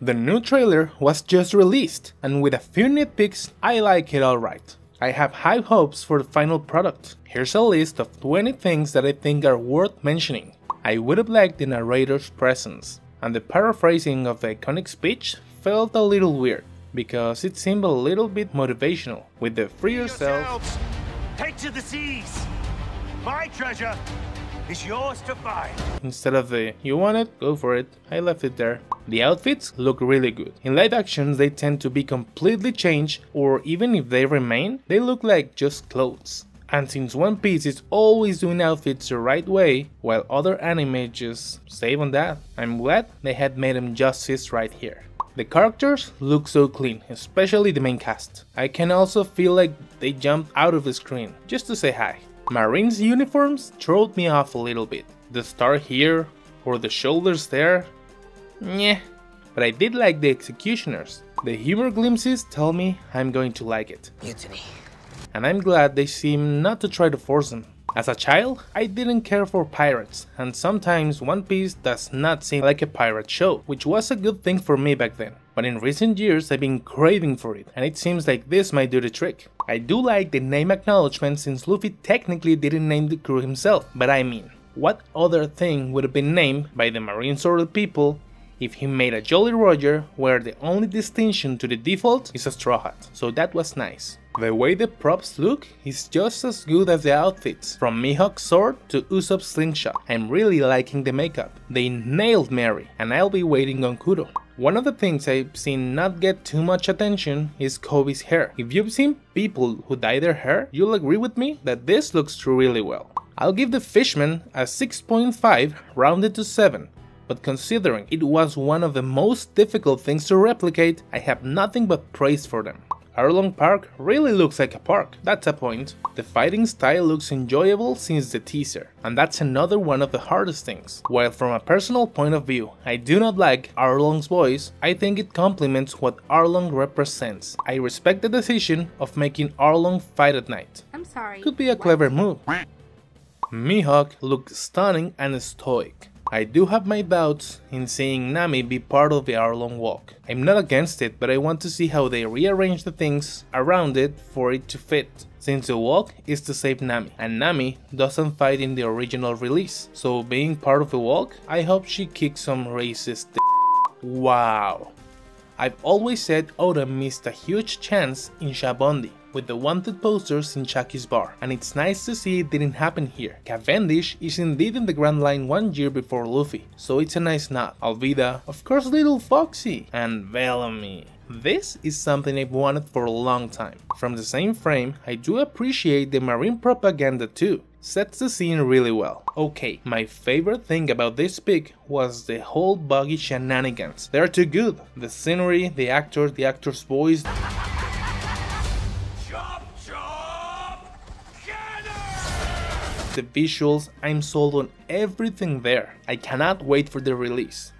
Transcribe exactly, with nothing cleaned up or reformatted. The new trailer was just released, and with a few nitpicks, I like it alright. I have high hopes for the final product. Here's a list of twenty things that I think are worth mentioning. I would have liked the narrator's presence, and the paraphrasing of the iconic speech felt a little weird, because it seemed a little bit motivational, with the free yourselves, take to the seas, my treasure is yours to find. Instead of the, you want it, go for it, I left it there. The outfits look really good. In live actions they tend to be completely changed, or even if they remain, they look like just clothes. And since One Piece is always doing outfits the right way, while other anime just save on that, I'm glad they had made them justice right here. The characters look so clean, especially the main cast. I can also feel like they jumped out of the screen, just to say hi. Marines' uniforms throwed me off a little bit. The star here, or the shoulders there, meh. But I did like the executioners. The humor glimpses tell me I'm going to like it. Mutiny. And I'm glad they seem not to try to force them. As a child, I didn't care for pirates, and sometimes One Piece does not seem like a pirate show, which was a good thing for me back then. But in recent years I've been craving for it, and it seems like this might do the trick. I do like the name acknowledgement, since Luffy technically didn't name the crew himself, but I mean, what other thing would have been named by the Marines or the people if he made a Jolly Roger where the only distinction to the default is a straw hat? So that was nice. The way the props look is just as good as the outfits, from Mihawk's sword to Usopp's slingshot. I'm really liking the makeup. They nailed Mary, and I'll be waiting on Kuro. One of the things I've seen not get too much attention is Kobe's hair. If you've seen people who dye their hair, you'll agree with me that this looks really well. I'll give the Fishman a six point five rounded to seven. But considering it was one of the most difficult things to replicate, I have nothing but praise for them. Arlong Park really looks like a park, that's a point. The fighting style looks enjoyable since the teaser, and that's another one of the hardest things. While from a personal point of view, I do not like Arlong's voice, I think it complements what Arlong represents. I respect the decision of making Arlong fight at night. I'm sorry. Could be a clever move. Mihawk looked stunning and stoic. I do have my doubts in seeing Nami be part of the Arlong Walk. I'm not against it, but I want to see how they rearrange the things around it for it to fit, since the walk is to save Nami, and Nami doesn't fight in the original release, so being part of the walk, I hope she kicks some racist d***. Wow. I've always said Oda missed a huge chance in Shabondi, with the wanted posters in Chucky's bar, and it's nice to see it didn't happen here. Cavendish is indeed in the Grand Line one year before Luffy, so it's a nice nod. Alvida, of course little Foxy, and Bellamy. This is something I've wanted for a long time. From the same frame, I do appreciate the marine propaganda too. Sets the scene really well. Okay, my favorite thing about this pick was the whole Buggy shenanigans. They're too good. The scenery, the actor, the actor's voice. The visuals, I'm sold on everything there. I cannot wait for the release.